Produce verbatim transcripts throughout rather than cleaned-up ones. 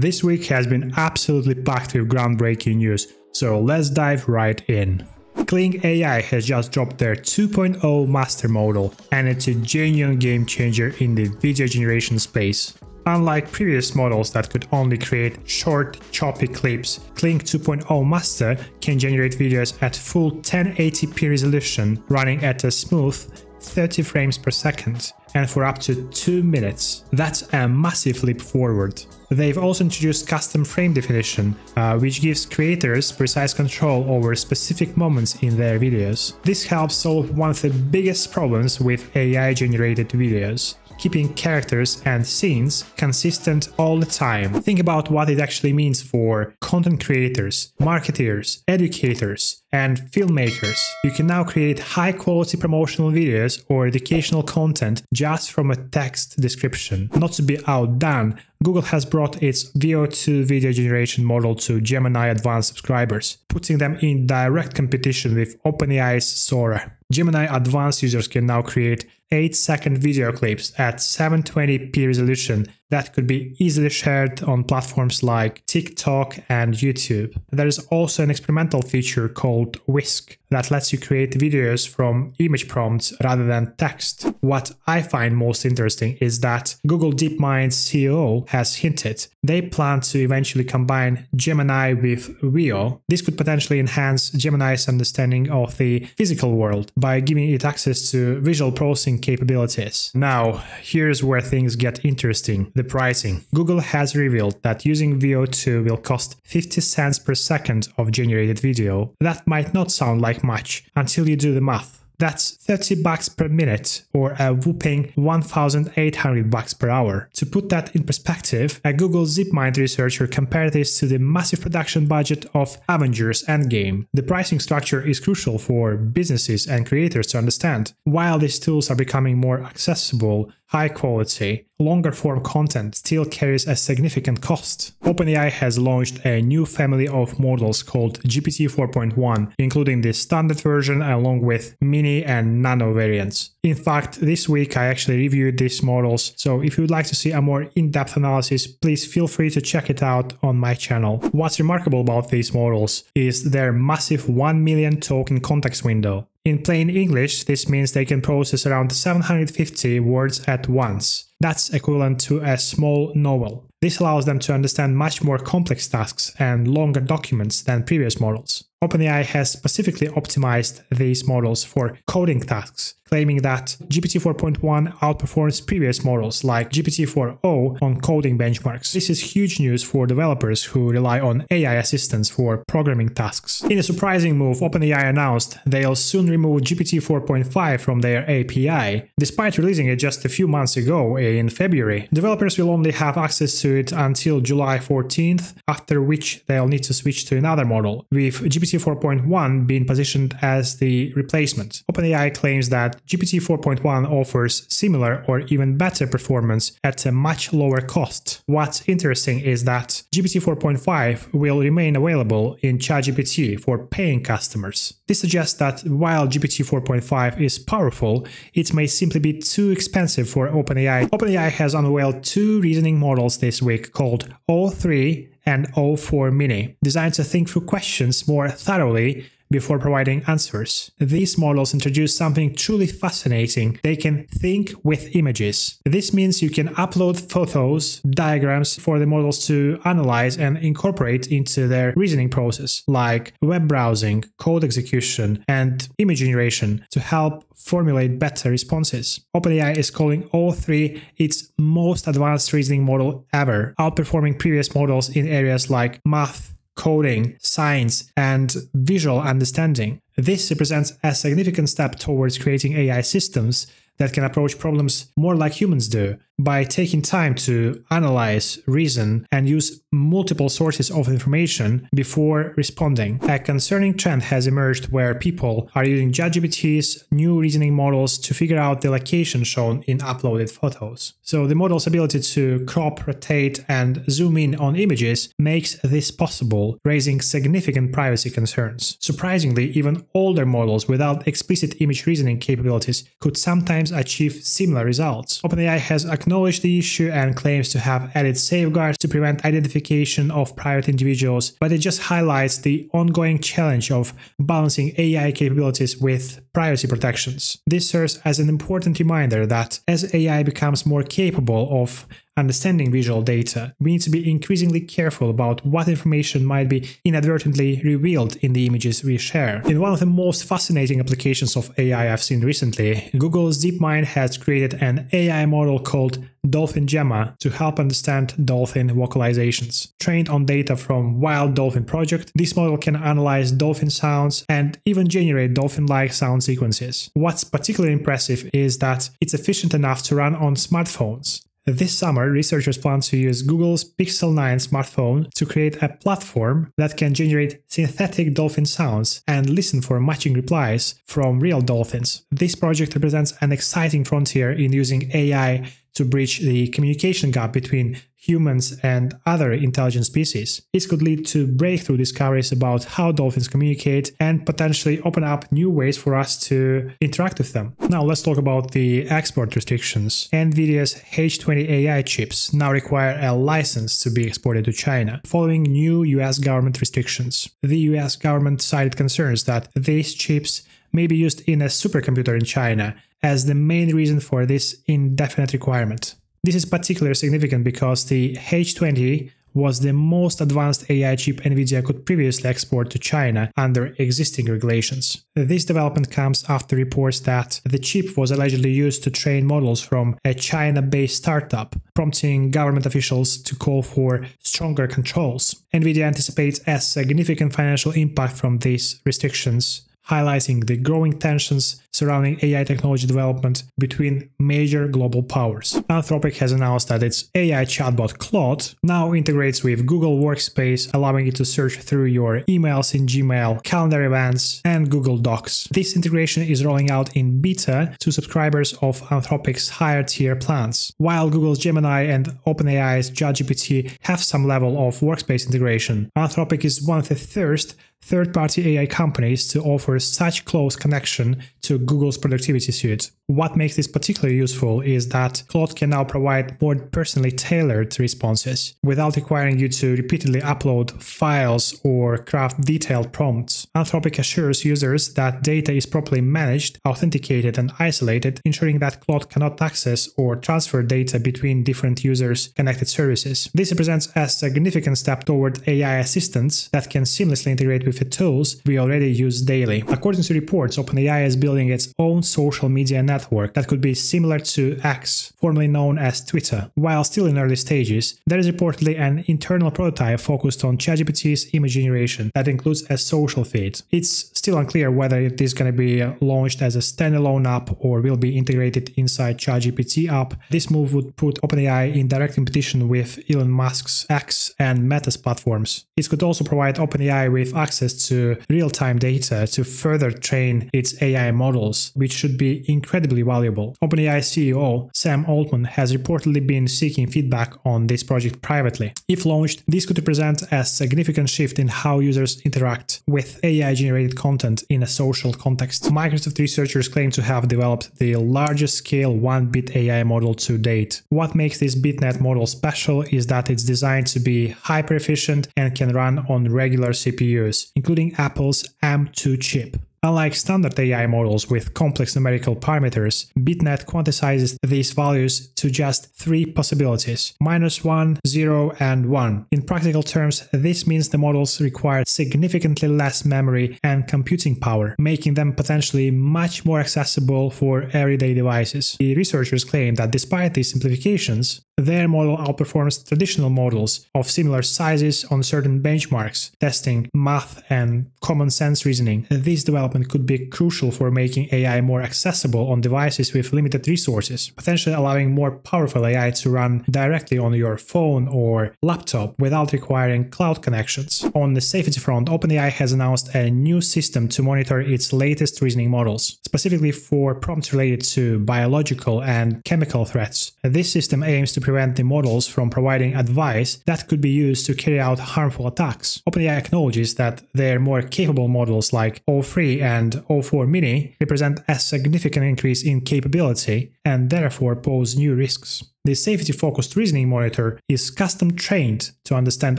This week has been absolutely packed with groundbreaking news, so let's dive right in. Kling A I has just dropped their two point oh Master model, and it's a genuine game changer in the video generation space. Unlike previous models that could only create short, choppy clips, Kling two point oh Master can generate videos at full ten eighty p resolution, running at a smooth thirty frames per second, and for up to two minutes. That's a massive leap forward. They've also introduced custom frame definition, uh, which gives creators precise control over specific moments in their videos. This helps solve one of the biggest problems with A I-generated videos: keeping characters and scenes consistent all the time. Think about what it actually means for content creators, marketeers, educators, and filmmakers. You can now create high-quality promotional videos or educational content just from a text description. Not to be outdone, Google has brought its Veo two video generation model to Gemini Advanced subscribers, putting them in direct competition with OpenAI's Sora. Gemini Advanced users can now create eight second video clips at seven twenty p resolution that could be easily shared on platforms like TikTok and YouTube. There is also an experimental feature called Whisk that lets you create videos from image prompts rather than text. What I find most interesting is that Google DeepMind's C E O has hinted they plan to eventually combine Gemini with Veo. This could potentially enhance Gemini's understanding of the physical world by giving it access to visual processing capabilities. Now, here's where things get interesting: the pricing. Google has revealed that using Veo two will cost fifty cents per second of generated video. That might not sound like much until you do the math. That's thirty bucks per minute, or a whopping one thousand eight hundred bucks per hour. To put that in perspective, a Google DeepMind researcher compared this to the massive production budget of Avengers Endgame. The pricing structure is crucial for businesses and creators to understand. While these tools are becoming more accessible, high-quality, longer-form content still carries a significant cost. OpenAI has launched a new family of models called G P T four point one, including the standard version along with mini and nano variants. In fact, this week I actually reviewed these models, so if you would like to see a more in-depth analysis, please feel free to check it out on my channel. What's remarkable about these models is their massive one million token context window. In plain English, this means they can process around seven hundred fifty words at once. That's equivalent to a small novel. This allows them to understand much more complex tasks and longer documents than previous models. OpenAI has specifically optimized these models for coding tasks, claiming that G P T four point one outperforms previous models like G P T four o on coding benchmarks. This is huge news for developers who rely on A I assistance for programming tasks. In a surprising move, OpenAI announced they'll soon remove G P T four point five from their A P I. Despite releasing it just a few months ago in February, developers will only have access to it until July fourteenth, after which they'll need to switch to another model, with G P T four point one being positioned as the replacement. OpenAI claims that G P T four point one offers similar or even better performance at a much lower cost. What's interesting is that G P T four point five will remain available in ChatGPT for paying customers. This suggests that while G P T four point five is powerful, it may simply be too expensive for OpenAI. OpenAI has unveiled two reasoning models this week called O three and O four Mini, designed to think through questions more thoroughly before providing answers. These models introduce something truly fascinating: they can think with images. This means you can upload photos, diagrams for the models to analyze and incorporate into their reasoning process, like web browsing, code execution, and image generation, to help formulate better responses. OpenAI is calling O three its most advanced reasoning model ever, outperforming previous models in areas like math, coding, science, and visual understanding. This represents a significant step towards creating A I systems that can approach problems more like humans do, by taking time to analyze, reason, and use multiple sources of information before responding. A concerning trend has emerged where people are using ChatGPT's new reasoning models to figure out the location shown in uploaded photos. So the model's ability to crop, rotate, and zoom in on images makes this possible, raising significant privacy concerns. Surprisingly, even older models without explicit image reasoning capabilities could sometimes achieve similar results. OpenAI has acknowledged acknowledged the issue and claims to have added safeguards to prevent identification of private individuals, but it just highlights the ongoing challenge of balancing A I capabilities with privacy protections. This serves as an important reminder that as A I becomes more capable of understanding visual data, we need to be increasingly careful about what information might be inadvertently revealed in the images we share. In one of the most fascinating applications of A I I've seen recently, Google's DeepMind has created an A I model called DolphinGemma to help understand dolphin vocalizations. Trained on data from Wild Dolphin Project, this model can analyze dolphin sounds and even generate dolphin-like sound sequences. What's particularly impressive is that it's efficient enough to run on smartphones. This summer, researchers plan to use Google's Pixel nine smartphone to create a platform that can generate synthetic dolphin sounds and listen for matching replies from real dolphins. This project represents an exciting frontier in using A I to bridge the communication gap between humans and other intelligent species. This could lead to breakthrough discoveries about how dolphins communicate and potentially open up new ways for us to interact with them. Now let's talk about the export restrictions. NVIDIA's H twenty A I chips now require a license to be exported to China, following new U S government restrictions. The U S government cited concerns that these chips may be used in a supercomputer in China as the main reason for this indefinite requirement. This is particularly significant because the H twenty was the most advanced A I chip NVIDIA could previously export to China under existing regulations. This development comes after reports that the chip was allegedly used to train models from a China-based startup, prompting government officials to call for stronger controls. NVIDIA anticipates a significant financial impact from these restrictions, highlighting the growing tensions surrounding A I technology development between major global powers. Anthropic has announced that its A I chatbot Claude now integrates with Google Workspace, allowing you to search through your emails in Gmail, calendar events, and Google Docs. This integration is rolling out in beta to subscribers of Anthropic's higher-tier plans. While Google's Gemini and OpenAI's ChatGPT have some level of workspace integration, Anthropic is one of the first third-party A I companies to offer such close connection to Google's productivity suite. What makes this particularly useful is that Claude can now provide more personally tailored responses without requiring you to repeatedly upload files or craft detailed prompts. Anthropic assures users that data is properly managed, authenticated, and isolated, ensuring that Claude cannot access or transfer data between different users' connected services. This represents a significant step toward A I assistants that can seamlessly integrate with the tools we already use daily. According to reports, OpenAI is building its own social media network that could be similar to X, formerly known as Twitter. While still in early stages, there is reportedly an internal prototype focused on ChatGPT's image generation that includes a social feed. It's still unclear whether it is going to be launched as a standalone app or will be integrated inside ChatGPT app. This move would put OpenAI in direct competition with Elon Musk's X and Meta's platforms. It could also provide OpenAI with access to real-time data to further train its A I models, which should be incredibly valuable. OpenAI C E O Sam Altman has reportedly been seeking feedback on this project privately. If launched, this could represent a significant shift in how users interact with A I-generated content in a social context. Microsoft researchers claim to have developed the largest scale one-bit A I model to date. What makes this BitNet model special is that it's designed to be hyper-efficient and can run on regular C P Us, including Apple's M two chip. Unlike standard A I models with complex numerical parameters, BitNet quantizes these values to just three possibilities: minus one, zero, and one. In practical terms, this means the models require significantly less memory and computing power, making them potentially much more accessible for everyday devices. The researchers claim that despite these simplifications, their model outperforms traditional models of similar sizes on certain benchmarks, testing, math, and common sense reasoning. This development could be crucial for making A I more accessible on devices with limited resources, potentially allowing more powerful A I to run directly on your phone or laptop without requiring cloud connections. On the safety front, OpenAI has announced a new system to monitor its latest reasoning models, specifically for prompts related to biological and chemical threats. This system aims to prevent the models from providing advice that could be used to carry out harmful attacks. OpenAI acknowledges that their more capable models like O three and o four Mini represent a significant increase in capability and therefore pose new risks. The safety-focused reasoning monitor is custom-trained to understand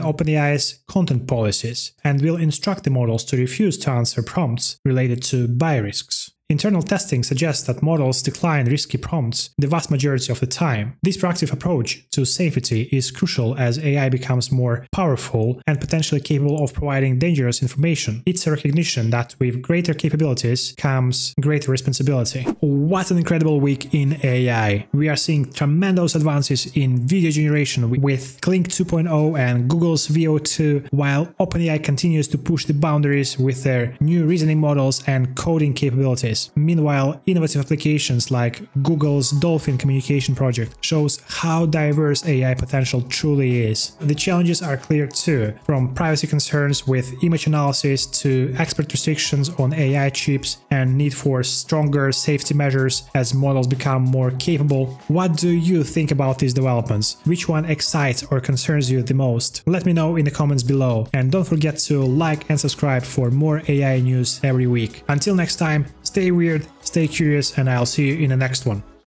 OpenAI's content policies and will instruct the models to refuse to answer prompts related to buy risks. Internal testing suggests that models decline risky prompts the vast majority of the time. This proactive approach to safety is crucial as A I becomes more powerful and potentially capable of providing dangerous information. It's a recognition that with greater capabilities comes greater responsibility. What an incredible week in A I! We are seeing tremendous advances in video generation with Kling two point oh and Google's Veo two, while OpenAI continues to push the boundaries with their new reasoning models and coding capabilities. Meanwhile, innovative applications like Google's Dolphin Communication Project shows how diverse A I potential truly is. The challenges are clear too, from privacy concerns with image analysis to expert restrictions on A I chips and need for stronger safety measures as models become more capable. What do you think about these developments? Which one excites or concerns you the most? Let me know in the comments below, and don't forget to like and subscribe for more A I news every week. Until next time, stay Stay weird, stay curious, and I'll see you in the next one.